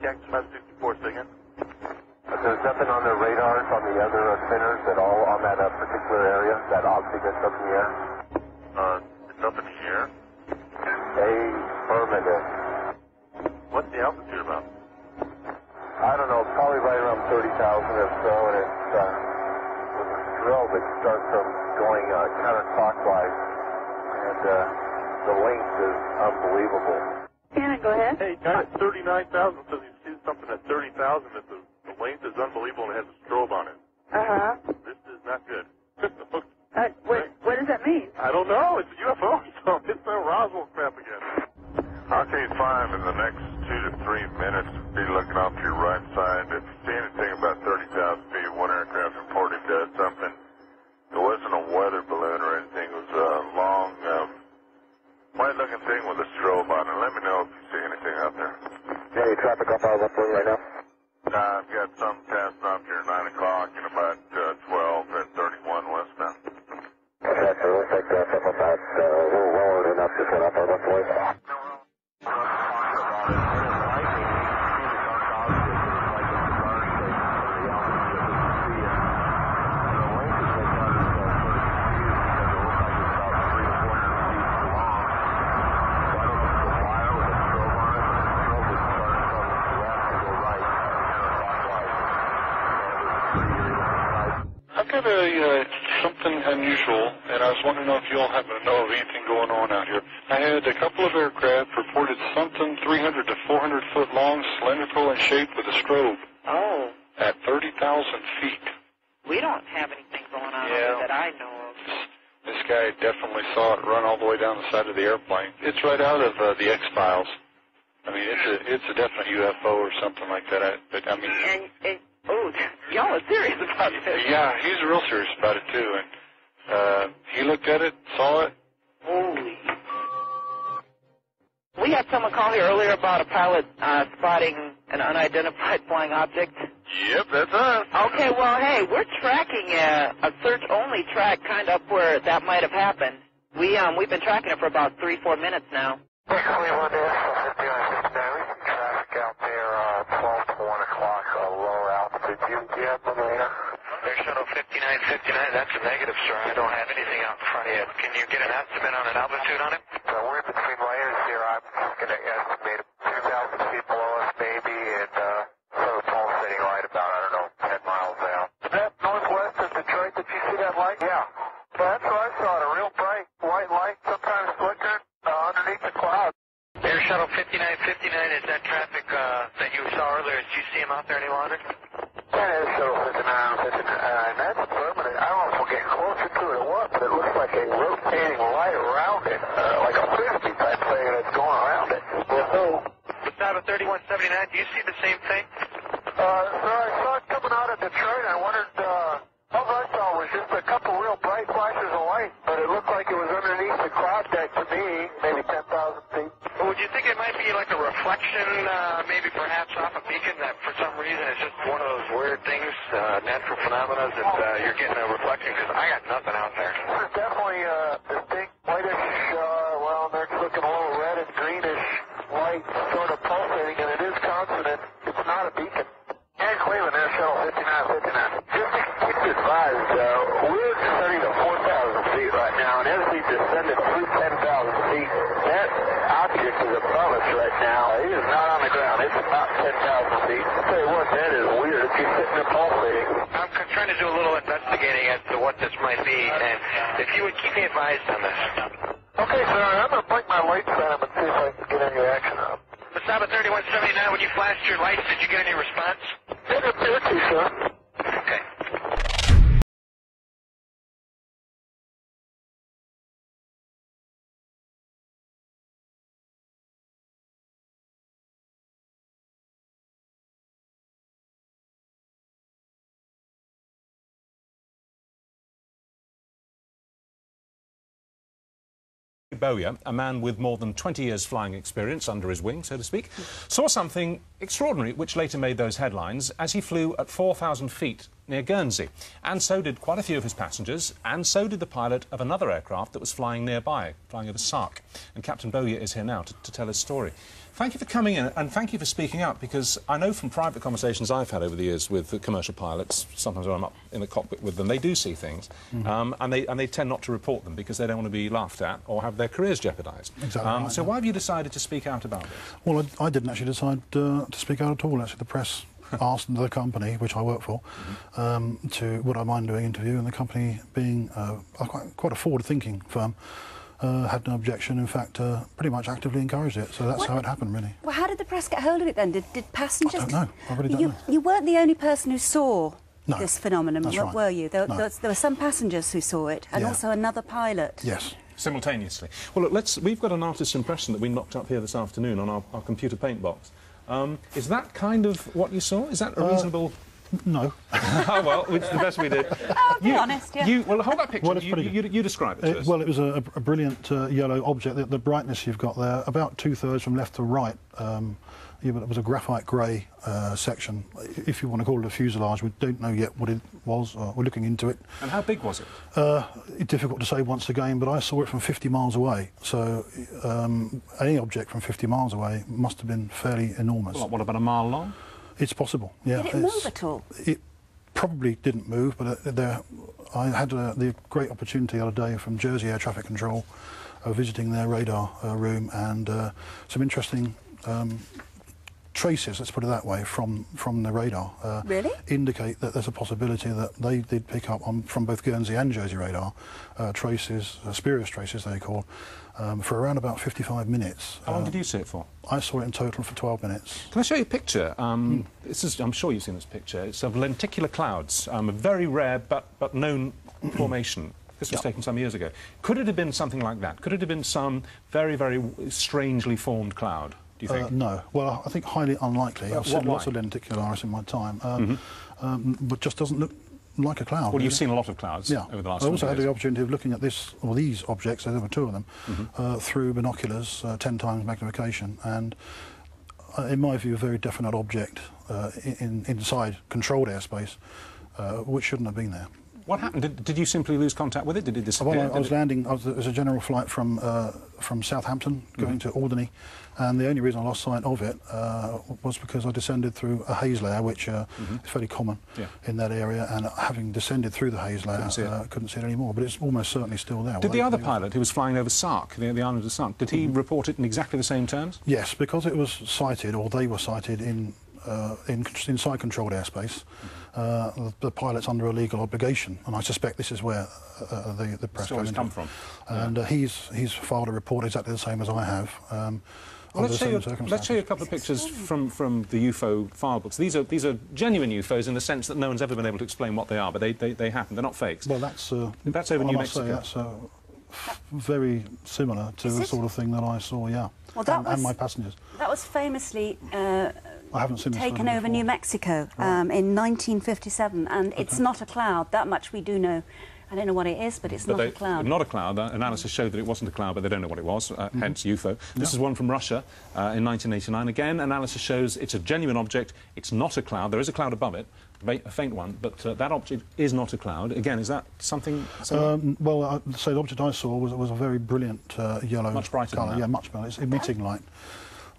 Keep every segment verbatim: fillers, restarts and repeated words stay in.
Captain Bus fifty-four, say again. There's nothing on the radars on the other spinners at all on that uh, particular area, that obviously gets up in the air? Uh, nothing here. Affirmative. What's the altitude about? I don't know, probably right around thirty thousand or so, and it's, uh, with the drill that starts from going uh, counterclockwise, and uh, the length is unbelievable. Cannon, go ahead. Hey, guy at thirty-nine thousand says he sees something at thirty thousand at the... The length is unbelievable and it has a strobe on it. Uh-huh. This is not good. uh, what, what does that mean? I don't know. It's a U F O, so it's the Roswell crap again. Arcade five, in the next two to three minutes, be looking off to your right side. If you see anything about thirty thousand feet, one aircraft reported uh, something. It wasn't a weather balloon or anything. It was a long, um, white-looking thing with a strobe on it. Let me know if you see anything out there. Hey, traffic up our left wing right now. Uh, I've got some passing off here at nine o'clock and about uh, twelve at thirty-one westbound. Okay, so we'll take that up about uh, a little lower than up, just went up on the point. Unusual, and I was wondering if you all happen to know of anything going on out here. I had a couple of aircraft reported something three hundred to four hundred foot long, cylindrical in shape with a strobe. Oh. At thirty thousand feet. We don't have anything going on yeah. that I know of. This, this guy definitely saw it run all the way down the side of the airplane. It's right out of uh, the X-Files. I mean, it's a, it's a definite U F O or something like that. I, but I mean, and, and, oh, y'all are serious about this. Yeah, he's real serious about it too. And Uh, he looked at it, saw it. Holy. We had someone call here earlier about a pilot uh, spotting an unidentified flying object. Yep, that's us. Okay, well, hey, we're tracking a, a search-only track kind of where that might have happened. We, um, we've been tracking it for about three, four minutes now. We want to some traffic out there uh, twelve to one o'clock, uh, lower altitude. Do you have them there? Air shuttle fifty-nine fifty-nine, that's a negative, sir. I don't have anything out in front of you. Can you get an estimate on an altitude on it? So we're between layers here. I'm going to estimate two thousand feet below us, maybe, and uh, sort of pulsating right about, I don't know, ten miles out. Is that northwest of Detroit? Did you see that light? Yeah. That's what I saw, a real bright white light, sometimes flickered uh, underneath the clouds. Air shuttle fifty-nine fifty-nine, is that traffic uh, that you saw earlier? Did you see him out there any longer? That is shuttle fifty-nine fifty-nine. That's permanent. I don't know if we're getting closer to it or what, but it looks like a rotating light around it, uh, like a frisbee type thing that's going around it. Well, it's out of thirty-one seventy-nine. Do you see the same thing? Uh, sir, I saw it coming out of Detroit. I wondered, uh, all I saw was just a couple real bright flashes of light, but it looked like it was underneath the cloud deck to me, maybe ten thousand feet. Would you think it might be like a reflection, uh, maybe perhaps off a beacon that for some reason it's just one of those weird things, uh, natural phenomena that uh, you're getting a reflection? Because I got nothing out there. It's definitely a uh, distinct whitish, uh, well, they're looking a little red and greenish light sort of pulsating, and it is consonant. It's not a beacon. Ed Cleveland, Air Shuttle fifty-nine fifty-nine. Just to keep you advised, uh, we're descending to four thousand feet right now, and as we descended through ten thousand feet, that object is above us right now. It is not on the ground. It's about ten thousand feet. I'll tell you what, that is weird. If you're sitting there pulsating. I'm trying to do a little investigating as to what this might be, and if you would keep me advised on this. Okay, sir. I'm going to blink my lights on them and see if I can get any action on them. Masaba thirty-one seventy-nine, when you flashed your lights, did you get any response? It appeared to, sir. Okay. Bowyer, a man with more than twenty years flying experience under his wing, so to speak, saw something extraordinary which later made those headlines as he flew at four thousand feet near Guernsey. And so did quite a few of his passengers, and so did the pilot of another aircraft that was flying nearby, flying over Sark. And Captain Bowyer is here now to, to tell his story. Thank you for coming in, and thank you for speaking up, because I know from private conversations I've had over the years with the commercial pilots, sometimes when I'm up in the cockpit with them, they do see things, mm-hmm. um, and, they, and they tend not to report them because they don't want to be laughed at or have their careers jeopardised. Exactly um, right, so yeah. Why have you decided to speak out about this? Well, I, I didn't actually decide uh, to speak out at all, actually. The press asked the company, which I work for, mm-hmm. um, to would I mind doing an interview, and the company, being uh, quite, quite a forward-thinking firm, Uh, had no objection, in fact, uh, pretty much actively encouraged it. So that's what? how it happened, really. Well, how did the press get hold of it then? Did, did passengers... I don't know. I really don't you, know. You weren't the only person who saw no, this phenomenon, that's right. were you? There, no. there, was, there were some passengers who saw it, and yeah. also another pilot. Yes. Simultaneously. Well, look, let's, we've got an artist's impression that we knocked up here this afternoon on our, our computer paint box. Um, is that kind of what you saw? Is that a uh, reasonable... No. Oh, well, which is the best we did. Oh, be you, honest, yeah. You, well, hold that picture. Well, you, you, you describe it to it, us. Well, it was a, a brilliant uh, yellow object. The, the brightness you've got there, about two-thirds from left to right, um, it was a graphite grey uh, section, if you want to call it a fuselage. We don't know yet what it was. Or we're looking into it. And how big was it? Uh, difficult to say once again, but I saw it from fifty miles away. So um, any object from fifty miles away must have been fairly enormous. Well, what, about a mile long? It's possible, yeah. Did it move at all? It probably didn't move, but there, I had a, the great opportunity the other day from Jersey Air Traffic Control, uh, visiting their radar uh, room, and uh, some interesting um, traces, let's put it that way, from, from the radar. Uh, really? Indicate that there's a possibility that they did pick up on, from both Guernsey and Jersey radar, uh, traces, uh, spurious traces they call, Um, for around about fifty-five minutes. How long uh, did you see it for? I saw it in total for twelve minutes. Can I show you a picture? Um, mm. This is, I'm sure you've seen this picture. It's of lenticular clouds, um, a very rare but, but known formation. This was yep. taken some years ago. Could it have been something like that? Could it have been some very, very strangely formed cloud, do you think? Uh, no. Well, I think highly unlikely. Uh, I've seen lots of lenticularis in my time, um, mm-hmm. um, but just doesn't look like a cloud. Well, really. You've seen a lot of clouds yeah. over the last I also had days. The opportunity of looking at this, or these objects, there were two of them, mm-hmm. uh, through binoculars, uh, ten times magnification, and uh, in my view, a very definite object uh, in, inside controlled airspace, uh, which shouldn't have been there. What happened? Did, did you simply lose contact with it? Did it disappear? Well, I, I was landing, I was, it was a general flight from, uh, from Southampton going mm-hmm. to Alderney, and the only reason I lost sight of it uh, was because I descended through a haze layer, which uh, mm-hmm. is fairly common yeah. in that area, and having descended through the haze layer, couldn't see it, uh, couldn't see it anymore, but it's almost certainly still there. Did well, the other pilot was... who was flying over Sark, the, the island of Sark, did he mm-hmm. report it in exactly the same terms? Yes, because it was sighted, or they were sighted, in, uh, in, inside controlled airspace. Mm-hmm. Uh, the, the pilot's under a legal obligation, and I suspect this is where uh, the, the press has come from. And yeah. uh, he's, he's filed a report exactly the same as I have. Um, well, let's, show you, let's show you a couple of pictures from, from the U F O file books. These are, these are genuine U F Os in the sense that no one's ever been able to explain what they are, but they, they, they happen. They're not fakes. Well, that's, uh, that's over New Mexico. That's uh, very similar to the sort of thing that I saw, yeah, well, that and, was, and my passengers. That was famously... Uh, I haven't seen taken over before. New Mexico um, in nineteen fifty-seven, and okay. it's not a cloud. That much we do know. I don't know what it is, but it's but not they, a cloud. Not a cloud. The analysis showed that it wasn't a cloud, but they don't know what it was, uh, mm-hmm. hence U F O. This yeah. is one from Russia uh, in nineteen eighty-nine. Again, analysis shows it's a genuine object. It's not a cloud. There is a cloud above it, a faint one, but uh, that object is not a cloud. Again, is that something... something? Um, well, uh, so the object I saw was, was a very brilliant uh, yellow... Much brighter colour. Yeah, much better. It's emitting light.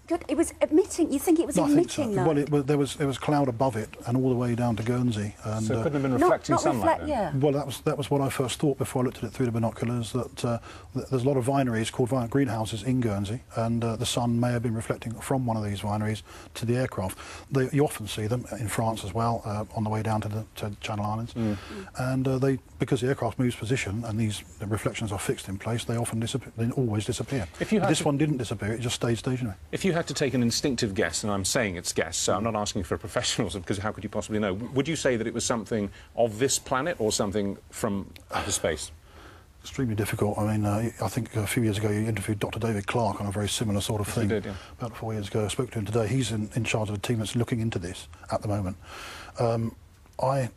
Good. It was emitting. You think it was no, emitting? So. Well, it, well, there was there was cloud above it and all the way down to Guernsey. And, so it couldn't have been uh, reflecting not, not sunlight. Reflect, yeah. Well, that was that was what I first thought before I looked at it through the binoculars. That uh, there's a lot of vineries called vine greenhouses in Guernsey, and uh, the sun may have been reflecting from one of these vineries to the aircraft. They, you often see them in France as well uh, on the way down to the to Channel Islands, mm. and uh, they because the aircraft moves position and these the reflections are fixed in place, they often disappear. They always disappear. If you this to... one didn't disappear; it just stayed stationary. If you had to take an instinctive guess, and I'm saying it's guess, so I'm not asking for professionals because how could you possibly know? Would you say that it was something of this planet or something from outer space? Extremely difficult. I mean, uh, I think a few years ago you interviewed Doctor David Clark on a very similar sort of yes, thing. Did, yeah. About four years ago. I spoke to him today. He's in, in charge of a team that's looking into this at the moment. Um, I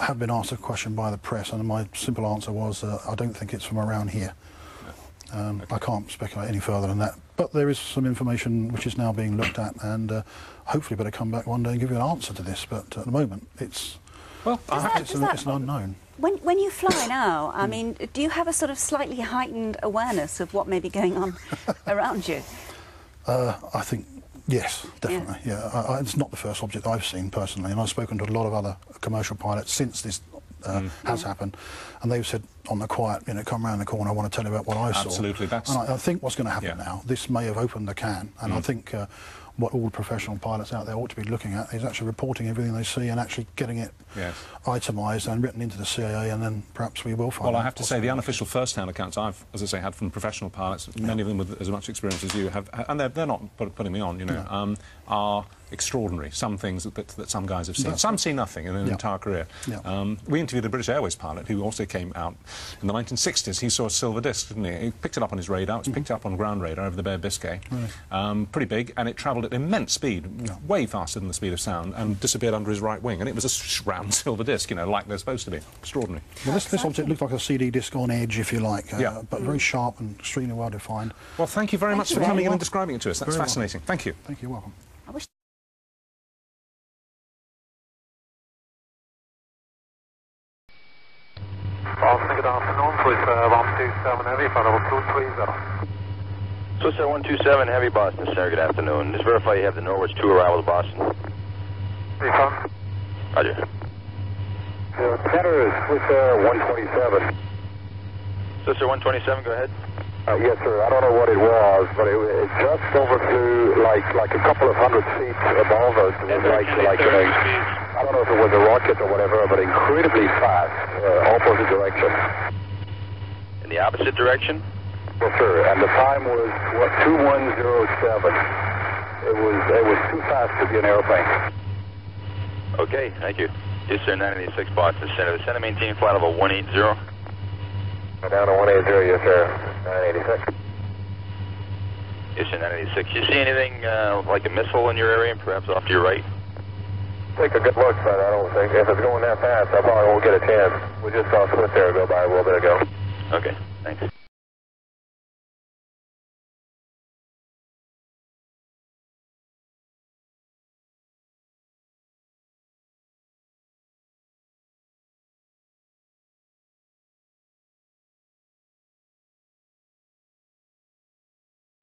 have been asked a question by the press, and my simple answer was uh, I don't think it's from around here. Um, okay. I can't speculate any further than that, but there is some information which is now being looked at, and uh, hopefully better come back one day and give you an answer to this, but at the moment it's Well, I that, it's, an, that, it's an unknown. When, when you fly now, I mean, do you have a sort of slightly heightened awareness of what may be going on around you? Uh, I think, yes, definitely. Yeah, yeah. I, I, it's not the first object I've seen personally, and I've spoken to a lot of other commercial pilots since this uh, mm. has yeah. happened, and they've said, on the quiet, you know, come round the corner, I want to tell you about what I Absolutely, saw. Absolutely, that's... And I, I think what's going to happen yeah. now, this may have opened the can, and mm. I think uh, what all professional pilots out there ought to be looking at is actually reporting everything they see and actually getting it yes. itemised and written into the C A A, and then perhaps we will find Well, I have to say, the unofficial first-hand accounts I've, as I say, had from professional pilots, yeah. many of them with as much experience as you have, and they're, they're not put, putting me on, you know, yeah. um, are extraordinary, some things that, that some guys have seen. That's some see nothing in their yeah. entire career. Yeah. Um, we interviewed a British Airways pilot who also came out in the nineteen sixties. He saw a silver disc, didn't he? He picked it up on his radar. It was mm-hmm. picked up on ground radar over the Bay of Biscay. Right. Um, pretty big, and it travelled at immense speed, yeah. way faster than the speed of sound, and disappeared under his right wing. And it was a round silver disc, you know, like they're supposed to be. Extraordinary. Well, this, this object looked like a C D disc on edge, if you like, uh, yeah. but very sharp and extremely well defined. Well, thank you very thank much you for coming in and describing it to us. That's very fascinating. Welcome. Thank you. Thank you. Welcome. I wish Good afternoon, Swissair one two seven Heavy, Federal two three zero. Swissair one two seven Heavy, Boston Center, good afternoon. Just verify you have the Norwich two arrival to Boston. Yes, Roger. The center is Swissair one twenty-seven. Swissair one twenty-seven, go ahead. Uh, yes, sir, I don't know what it was, but it, it just overflew like like a couple of hundred feet above us. It was like, like you know, I don't know if it was a rocket or whatever, but incredibly fast, uh, opposite direction. In the opposite direction? Yes, sir. And the time was what, two one zero seven. It was it was too fast to be an airplane. Okay, thank you. Yes, sir. nine eighty-six Boston Center. The center maintained flight level one eight zero. Down to one eight zero, yes, sir. nine eighty-six. Yes, sir. nine eighty-six. You see anything uh, like a missile in your area, perhaps off to your right? Take a good look, but I don't think if it's going that fast, I probably won't get a chance. We just saw Swissair go by a little bit ago. Okay, thanks.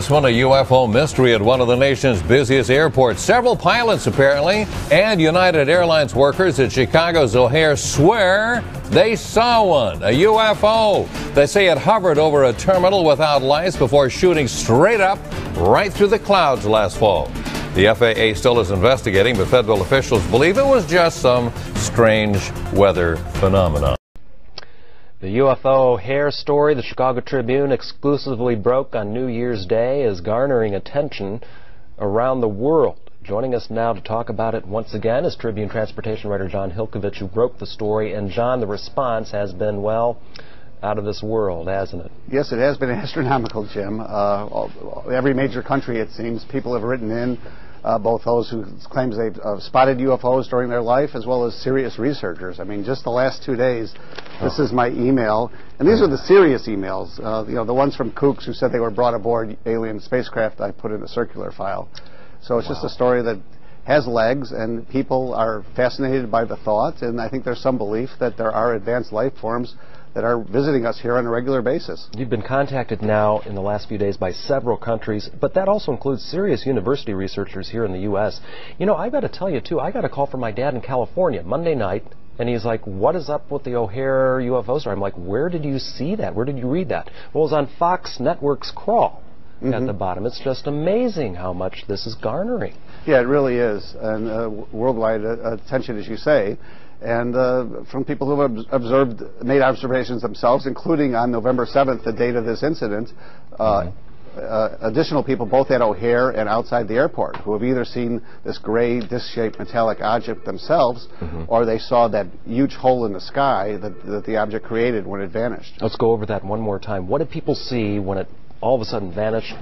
One, a U F O mystery at one of the nation's busiest airports. Several pilots, apparently, and United Airlines workers at Chicago's O'Hare swear they saw one, a U F O. They say it hovered over a terminal without lights before shooting straight up right through the clouds last fall. The F A A still is investigating, but federal officials believe it was just some strange weather phenomenon. The U F O O'Hare story the Chicago Tribune exclusively broke on New Year's Day is garnering attention around the world. Joining us now to talk about it once again is Tribune transportation writer John Hilkovich, who broke the story. And John, the response has been, well, out of this world, hasn't it? Yes, it has been astronomical, Jim. Uh, every major country, it seems, people have written in, uh, both those who claim they've uh, spotted U F Os during their life as well as serious researchers. I mean, just the last two days, this is my email, and these are the serious emails, uh, you know, the ones from kooks who said they were brought aboard alien spacecraft I put in a circular file. So it's wow. just a story that has legs, and people are fascinated by the thought, and I think there's some belief that there are advanced life forms that are visiting us here on a regular basis. You've been contacted now in the last few days by several countries, but that also includes serious university researchers here in the U S. You know, I've got to tell you, too, I got a call from my dad in California Monday night, and he's like, what is up with the O'Hare U F O story? I'm like, where did you see that? Where did you read that? Well, it was on Fox Network's Crawl mm-hmm. at the bottom. It's just amazing how much this is garnering. Yeah, it really is, and uh, worldwide uh, attention, as you say, and uh, from people who have observed, made observations themselves, including on November seventh, the date of this incident, uh, mm-hmm. Uh, additional people both at O'Hare and outside the airport who have either seen this gray disc-shaped metallic object themselves mm-hmm. or they saw that huge hole in the sky that, that the object created when it vanished. Let's go over that one more time. What did people see when it all of a sudden vanished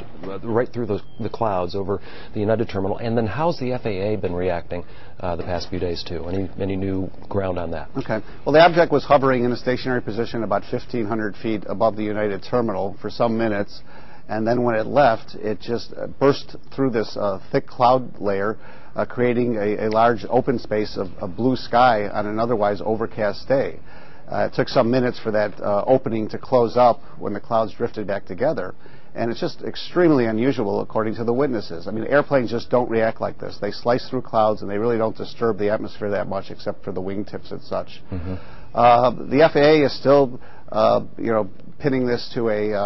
right through the, the clouds over the United Terminal, and then how's the F A A been reacting uh, the past few days too? Any, any new ground on that? Okay. Well, the object was hovering in a stationary position about fifteen hundred feet above the United Terminal for some minutes, and then when it left, it just burst through this uh, thick cloud layer, uh, creating a, a large open space of, of blue sky on an otherwise overcast day. Uh, it took some minutes for that uh, opening to close up when the clouds drifted back together. And it's just extremely unusual, according to the witnesses. I mean, airplanes just don't react like this. They slice through clouds, and they really don't disturb the atmosphere that much, except for the wingtips and such. Mm-hmm. uh, the F A A is still, uh, you know, pinning this to a uh,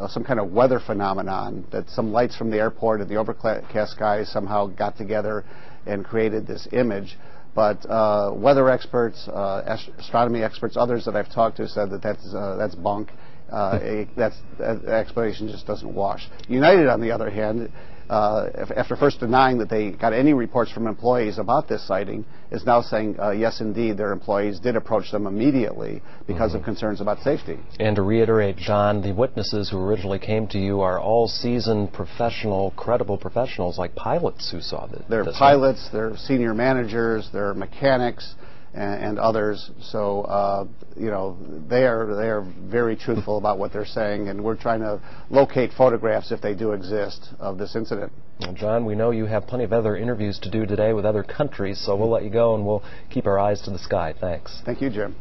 uh, some kind of weather phenomenon, that some lights from the airport and the overcast skies somehow got together and created this image. But uh, weather experts, uh, astronomy experts, others that I've talked to said that that's, uh, that's bunk. Uh, it, that's, that explanation just doesn't wash. United, on the other hand, uh, after first denying that they got any reports from employees about this sighting, is now saying, uh, yes, indeed, their employees did approach them immediately because mm-hmm. of concerns about safety. And to reiterate, John, the witnesses who originally came to you are all seasoned professional, credible professionals like pilots who saw this. They're pilots, they're senior managers, they're mechanics, And, and others, so uh, you know, they are they are very truthful about what they're saying, and we're trying to locate photographs, if they do exist, of this incident. Well, John, we know you have plenty of other interviews to do today with other countries, so we'll let you go, and we'll keep our eyes to the sky. Thanks. Thank you, Jim.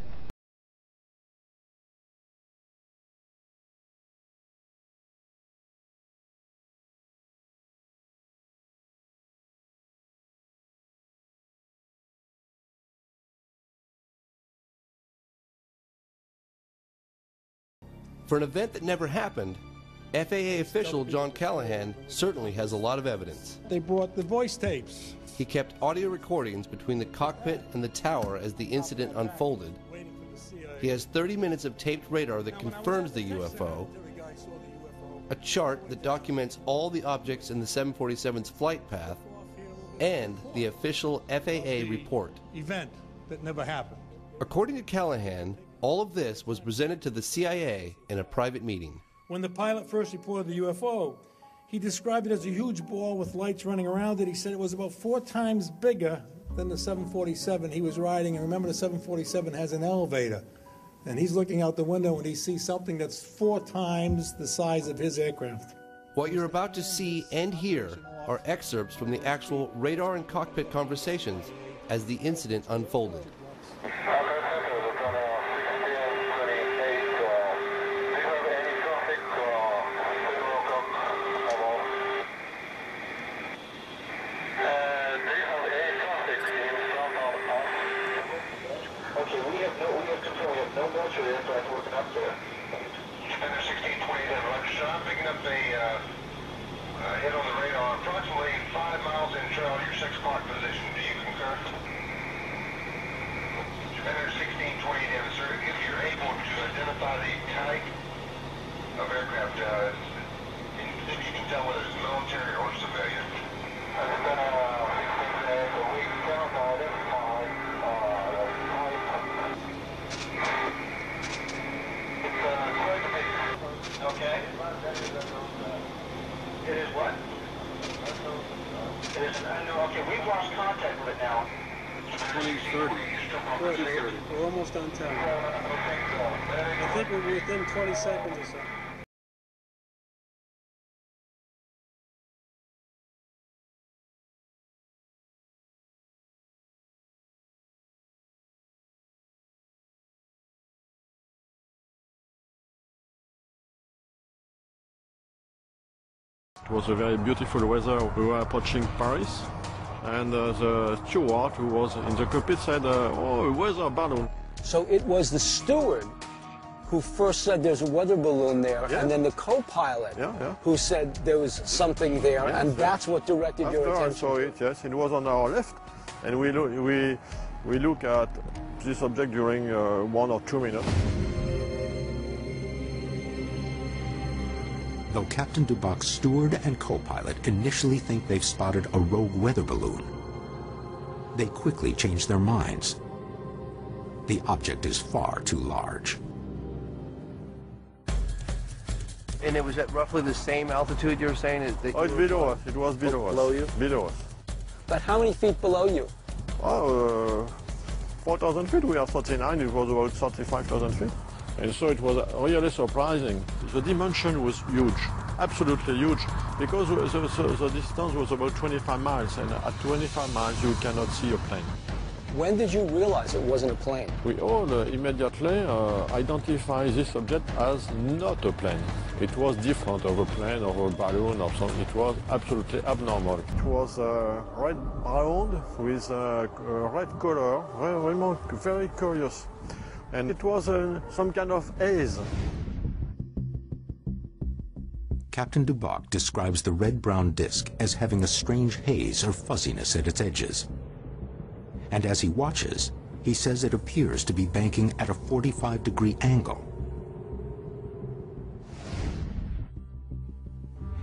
For an event that never happened, F A A official John Callahan certainly has a lot of evidence. They brought the voice tapes. He kept audio recordings between the cockpit and the tower as the incident unfolded. He has thirty minutes of taped radar that confirms the U F O, a chart that documents all the objects in the seven forty-seven's flight path, and the official F A A report. Event that never happened. According to Callahan, all of this was presented to the C I A in a private meeting. When the pilot first reported the U F O, he described it as a huge ball with lights running around it. He said it was about four times bigger than the seven forty-seven he was riding. And remember, the seven forty-seven has an elevator. And he's looking out the window and he sees something that's four times the size of his aircraft. What you're about to see and hear are excerpts from the actual radar and cockpit conversations as the incident unfolded. It was a very beautiful weather. We were approaching Paris, and uh, the steward who was in the cockpit said, uh, oh, a weather balloon. So it was the steward who first said there's a weather balloon there, yeah. and then the co-pilot yeah, yeah. who said there was something there, yes, and that's what directed your attention. I saw it, yes. It was on our left, and we, lo we, we look at this object during uh, one or two minutes. Though Captain Duboc's steward and co-pilot initially think they've spotted a rogue weather balloon, they quickly change their minds. The object is far too large. And it was at roughly the same altitude you were saying? That oh, it's below us. It was below us. Below you? Below us. But how many feet below you? Oh, uh, four thousand feet. We are thirty-nine. It was about thirty-five thousand feet. And so it was really surprising. The dimension was huge. absolutely huge, because the, the, the distance was about twenty-five miles, and at twenty-five miles you cannot see a plane. When did you realize it wasn't a plane? We all uh, immediately uh, identify this object as not a plane. It was different of a plane or a balloon or something. It was absolutely abnormal. It was uh, red round with a uh, red color, really very curious. And it was uh, some kind of haze. Captain Duboc describes the red-brown disc as having a strange haze or fuzziness at its edges. And as he watches, he says it appears to be banking at a forty-five degree angle.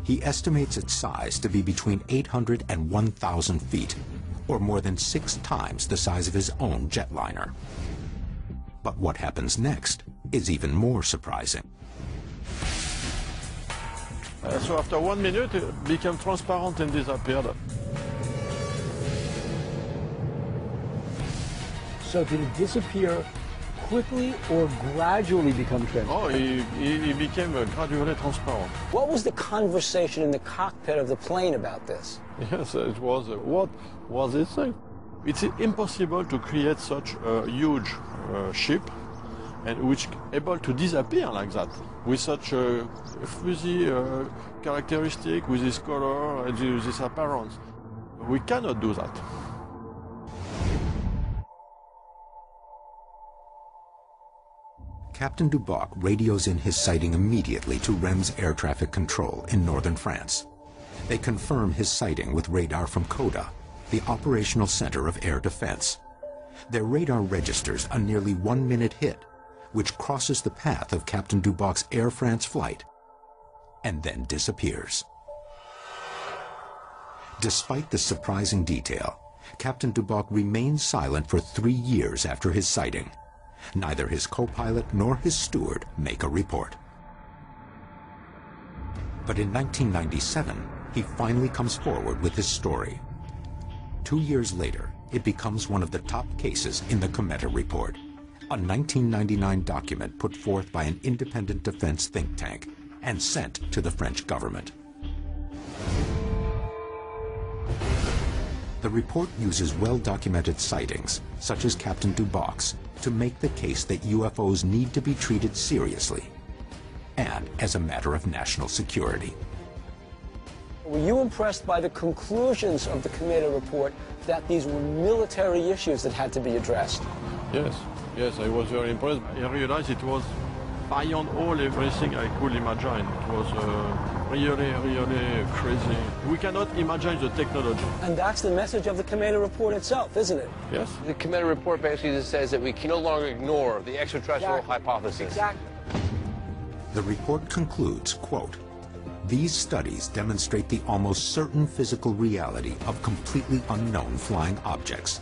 He estimates its size to be between eight hundred and one thousand feet, or more than six times the size of his own jetliner. But what happens next is even more surprising. Uh, so after one minute, it became transparent and disappeared. So did it disappear quickly or gradually become transparent? Oh, he, he became gradually transparent. What was the conversation in the cockpit of the plane about this? Yes, it was. What was this thing? It's impossible to create such a huge uh, ship, and which able to disappear like that, with such a fuzzy uh, characteristic, with this color, and this appearance. We cannot do that. Captain Duboc radios in his sighting immediately to Reims Air Traffic Control in northern France. They confirm his sighting with radar from CODA, the operational center of air defense. Their radar registers a nearly one-minute hit, which crosses the path of Captain Duboc's Air France flight and then disappears. Despite the surprising detail, Captain Duboc remains silent for three years after his sighting. Neither his co-pilot nor his steward make a report. But in nineteen ninety-seven, he finally comes forward with his story. Two years later, it becomes one of the top cases in the Cometa Report, a nineteen ninety-nine document put forth by an independent defense think tank and sent to the French government. The report uses well-documented sightings, such as Captain Duboc's, to make the case that U F Os need to be treated seriously and as a matter of national security. Were you impressed by the conclusions of the Cometa Report that these were military issues that had to be addressed? Yes, yes, I was very impressed. I realized it was beyond all everything I could imagine. It was uh, really, really crazy. We cannot imagine the technology. And that's the message of the Cometa Report itself, isn't it? Yes. The Cometa Report basically just says that we can no longer ignore the extraterrestrial exactly. hypothesis. Exactly. The report concludes, quote, "These studies demonstrate the almost certain physical reality of completely unknown flying objects.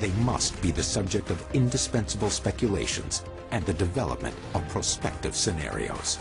They must be the subject of indispensable speculations and the development of prospective scenarios."